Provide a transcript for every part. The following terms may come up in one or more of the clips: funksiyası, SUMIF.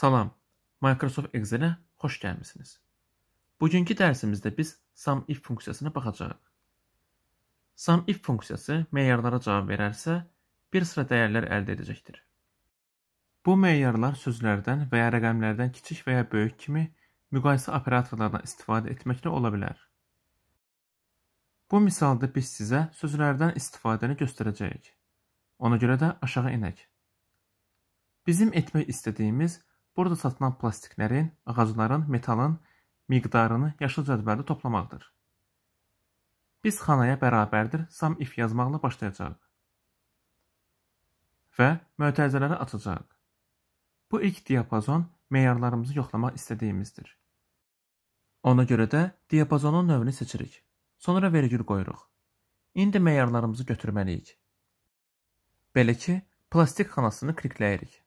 Salam, Microsoft Excel'e xoş gəlmisiniz. Bugünkü dərsimizdə biz SUMIF funksiyasına baxacağıq. SUMIF funksiyası meyarlara cavab verərsə, bir sıra dəyərlər əldə edəcəkdir. Bu meyarlar sözlərdən və ya rəqəmlərdən kiçik və ya böyük kimi müqayisə operatorlarından istifadə etməklə ola bilər. Bu misalda biz sizə sözlərdən istifadəni göstərəcəyik. Ona görə də aşağı enək. Bizim etmək istədiyimiz burada satılan plastiklərin, ağacların, metalın miqdarını yaşıl cədvəldə toplamaqdır. Biz xanaya bərabərdir SUMIF yazmaqla başlayacağıq və mötərizələri açacağıq. Bu ilk diapazon meyarlarımızı yoxlamaq istədiyimizdir. Ona görə də diapazonun növünü seçirik. Sonra vergül qoyuruq. İndi meyarlarımızı götürməliyik. Belə ki, plastik xanasını klikləyirik.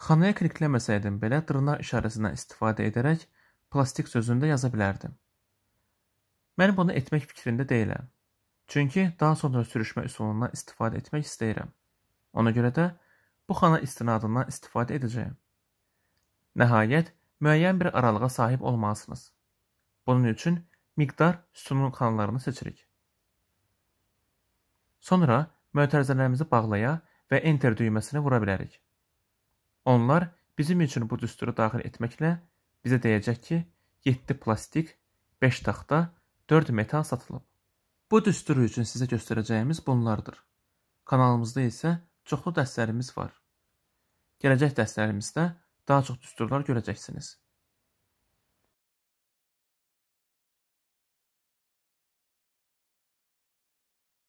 Xanaya klikləməsəydim belə dırnaq işarəsindən istifadə edərək plastik sözünü də yaza bilərdim. Mən bunu etmək fikrində deyiləm. Çünki daha sonra sürüşmə üsulundan istifadə etmək istəyirəm. Ona görə də bu xana istinadından istifadə edəcəyim. Nəhayət, müəyyən bir aralığa sahib olmalısınız. Bunun üçün miqdar sütunun xanalarını seçirik. Sonra mötərizələrimizi bağlaya və Enter düyməsini vura bilərik. Onlar bizim üçün bu düsturu daxil etməklə bizə deyəcək ki, 7 plastik, 5 taxta, 4 metal satılıb. Bu düsturu üçün sizə göstərəcəyimiz bunlardır. Kanalımızda isə çoxlu dərslərimiz var. Gələcək dərslərimizdə daha çox düsturlar görəcəksiniz.